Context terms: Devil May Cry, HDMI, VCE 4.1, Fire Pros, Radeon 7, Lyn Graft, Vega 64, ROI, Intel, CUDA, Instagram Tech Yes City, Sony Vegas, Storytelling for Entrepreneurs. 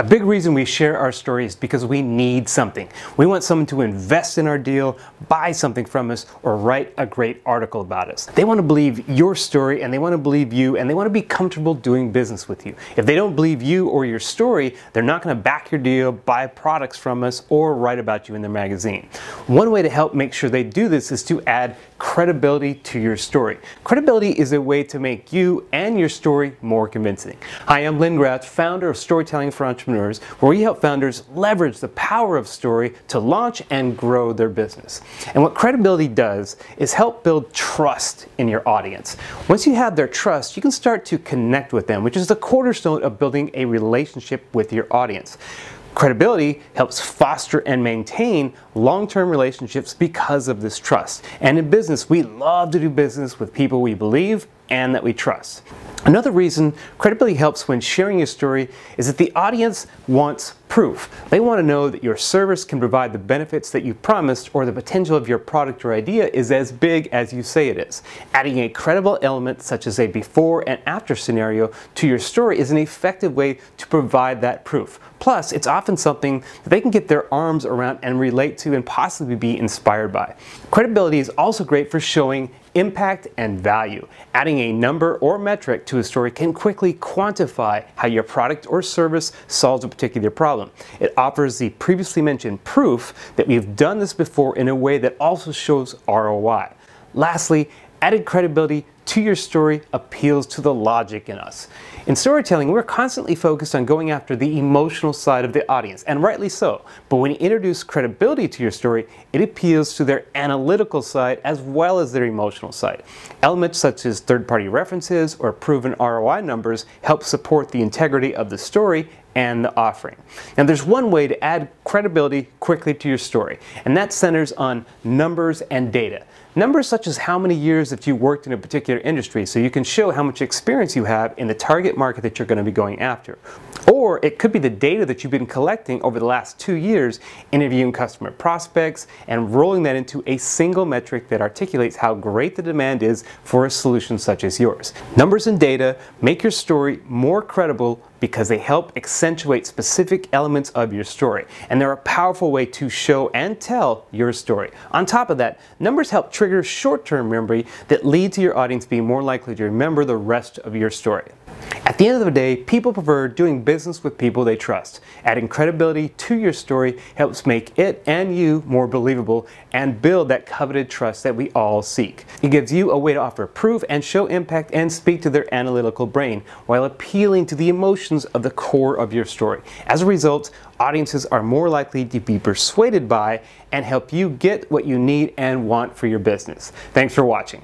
A big reason we share our story is because we need something. We want someone to invest in our deal, buy something from us, or write a great article about us. They want to believe your story, and they want to believe you, and they want to be comfortable doing business with you. If they don't believe you or your story, they're not going to back your deal, buy products from us, or write about you in their magazine. One way to help make sure they do this is to add credibility to your story. Credibility is a way to make you and your story more convincing. Hi, I'm Lyn Graft, founder of Storytelling for Entrepreneurs, where we help founders leverage the power of story to launch and grow their business. And what credibility does is help build trust in your audience. Once you have their trust, you can start to connect with them, which is the cornerstone of building a relationship with your audience. Credibility helps foster and maintain long-term relationships because of this trust. And in business, we love to do business with people we believe and that we trust. Another reason credibility helps when sharing your story is that the audience wants proof. They want to know that your service can provide the benefits that you promised, or the potential of your product or idea is as big as you say it is. Adding a credible element, such as a before and after scenario, to your story is an effective way to provide that proof. Plus, it's often something that they can get their arms around and relate to and possibly be inspired by. Credibility is also great for showing impact and value. Adding a number or metric to a story can quickly quantify how your product or service solves a particular problem. It offers the previously mentioned proof that we've done this before in a way that also shows ROI. Lastly, added credibility to your story appeals to the logic in us. In storytelling, we're constantly focused on going after the emotional side of the audience, and rightly so. But when you introduce credibility to your story, it appeals to their analytical side as well as their emotional side. Elements such as third-party references or proven ROI numbers help support the integrity of the story and the offering. Now, there's one way to add credibility quickly to your story, and that centers on numbers and data. Numbers such as how many years that you worked in a particular industry, so you can show how much experience you have in the target market that you're going to be going after. Or it could be the data that you've been collecting over the last 2 years, interviewing customer prospects and rolling that into a single metric that articulates how great the demand is for a solution such as yours. Numbers and data make your story more credible because they help accentuate specific elements of your story, and they're a powerful way to show and tell your story. On top of that, numbers help trigger short-term memory that lead to your audience being more likely to remember the rest of your story. At the end of the day, people prefer doing business with people they trust. Adding credibility to your story helps make it and you more believable and build that coveted trust that we all seek. It gives you a way to offer proof and show impact and speak to their analytical brain while appealing to the emotions of the core of your story. As a result, audiences are more likely to be persuaded by and help you get what you need and want for your business. Thanks for watching.